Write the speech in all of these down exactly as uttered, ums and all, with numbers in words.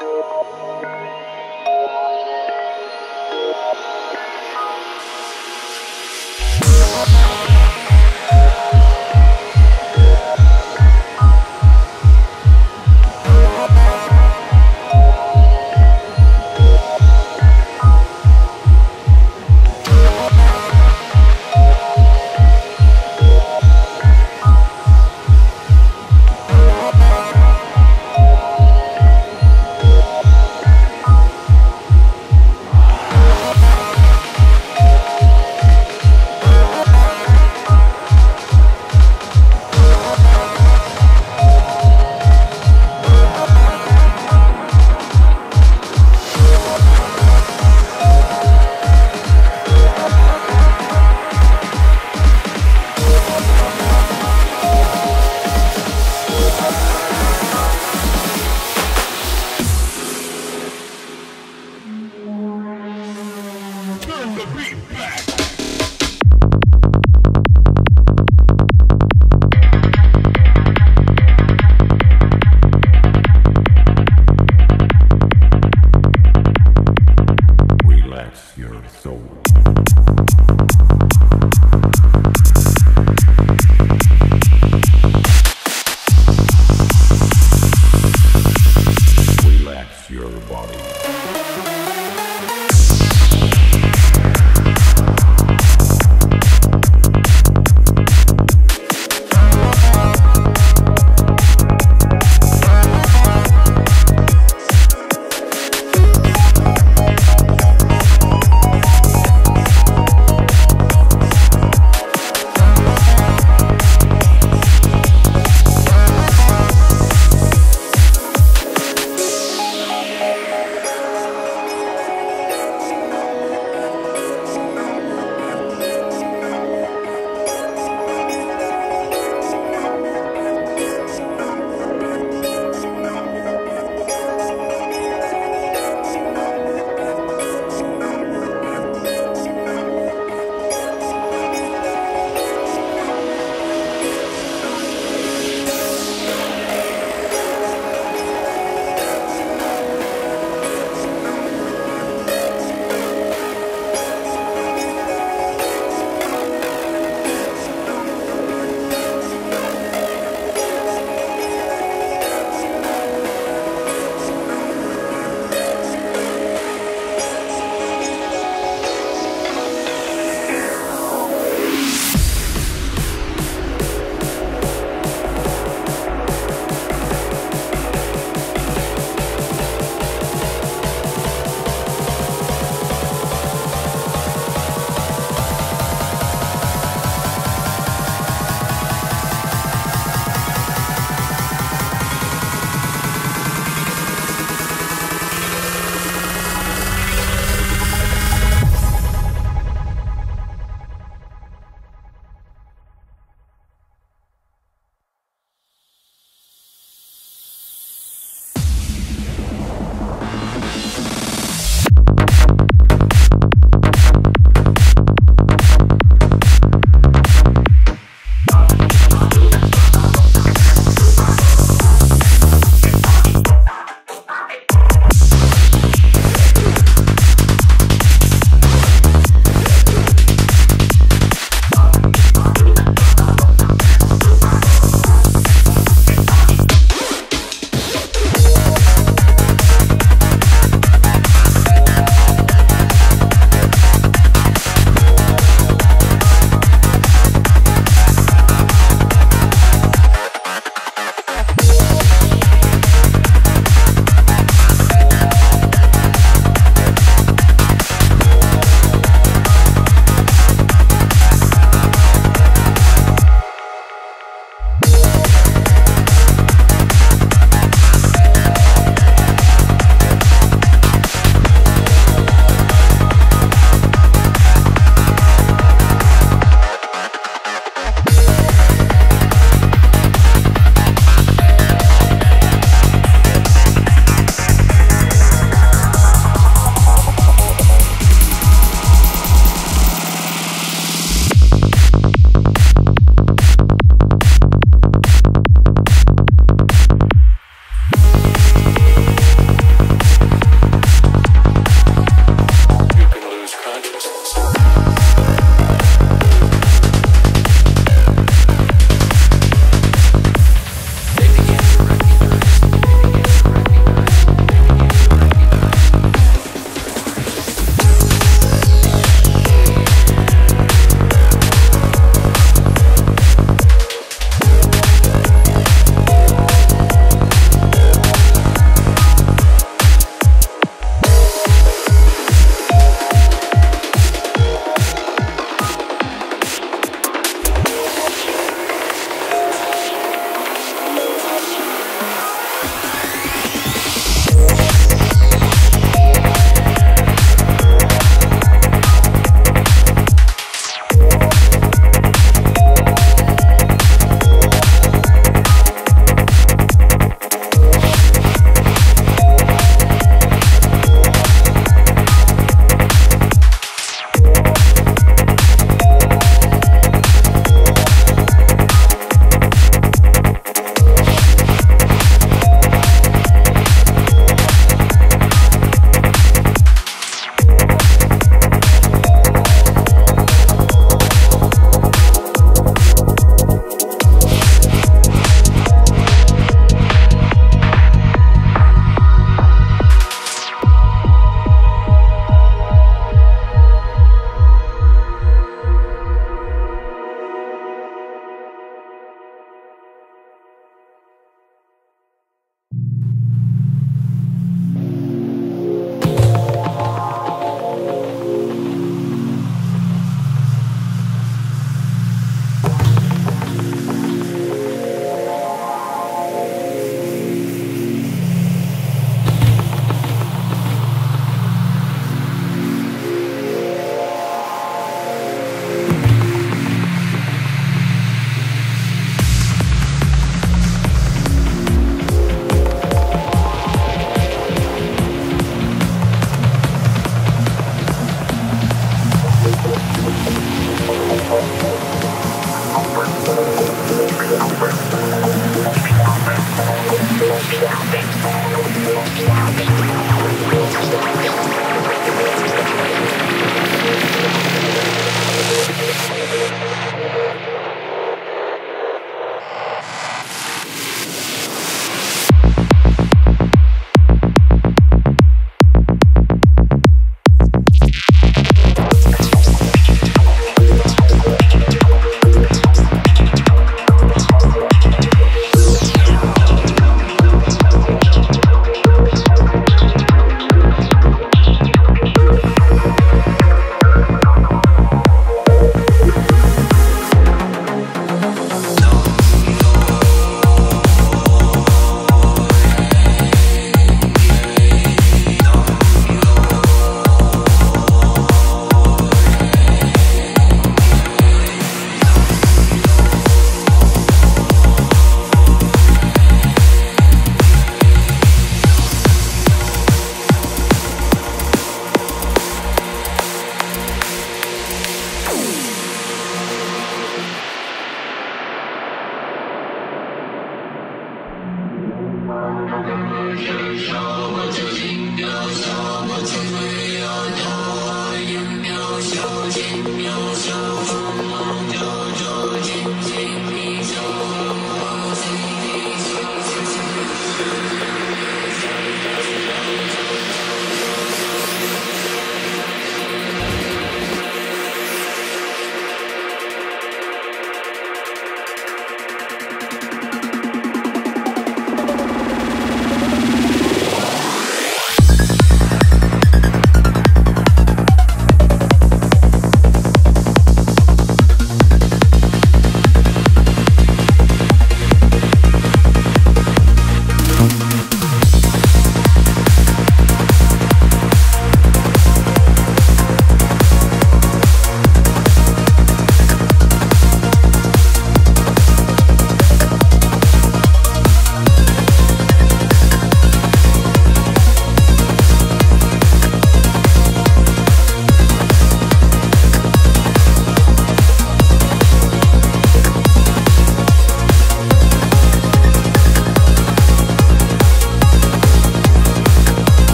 You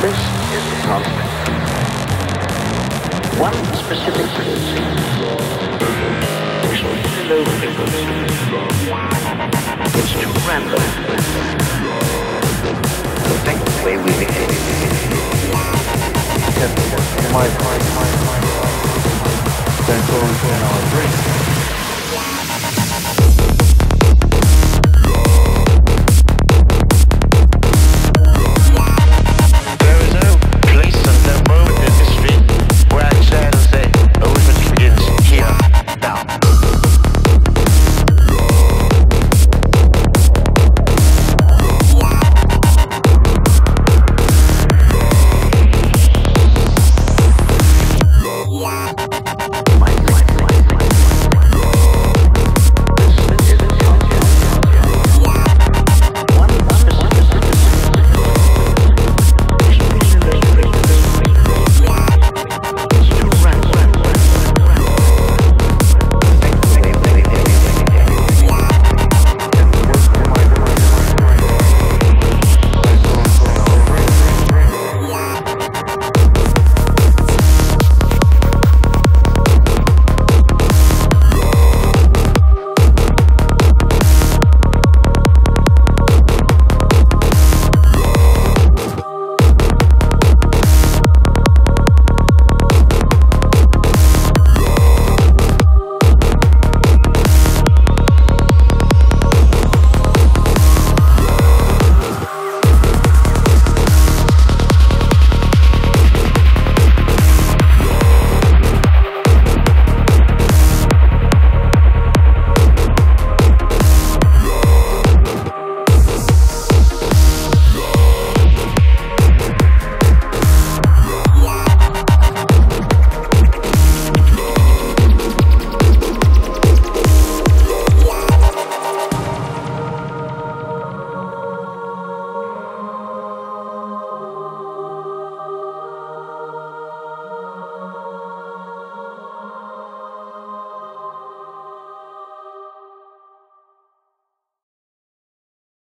This is the problem. One specific frequency is too low frequency. It's too random. Affect the way we behave. Yes, my point.